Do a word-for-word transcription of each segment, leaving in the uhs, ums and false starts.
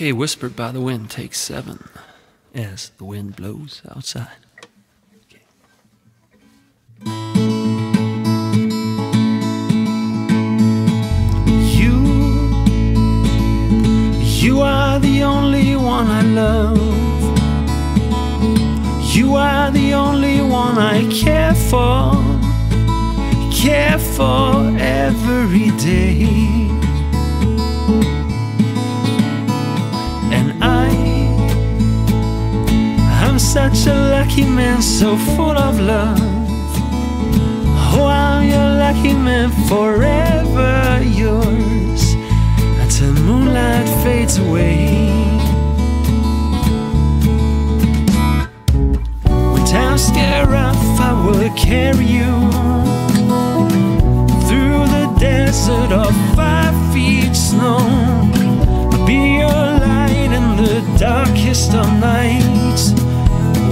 Okay, Whispered by the Wind, take seven, as the wind blows outside. You are the only one I love. You are the only one I care for, care for every day. And I, I'm such a lucky man, so full of love. Oh, I'm your lucky man, forever yours, till moonlight fades away. When times get rough, I will carry you through the desert of five feet snow. I'll be your light in the darkest of nights,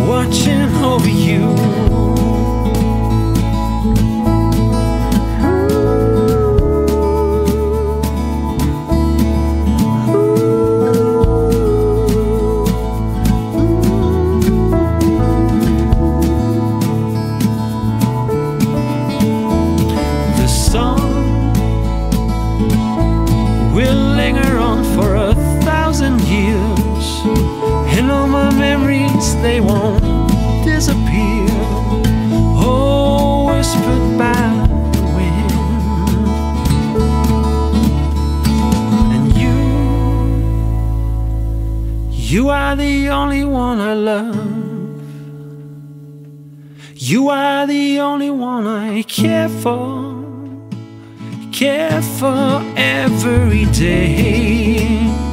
watching over you. They won't disappear. Oh, whispered by the wind. And you, you are the only one I love. You are the only one I care for, care for every day.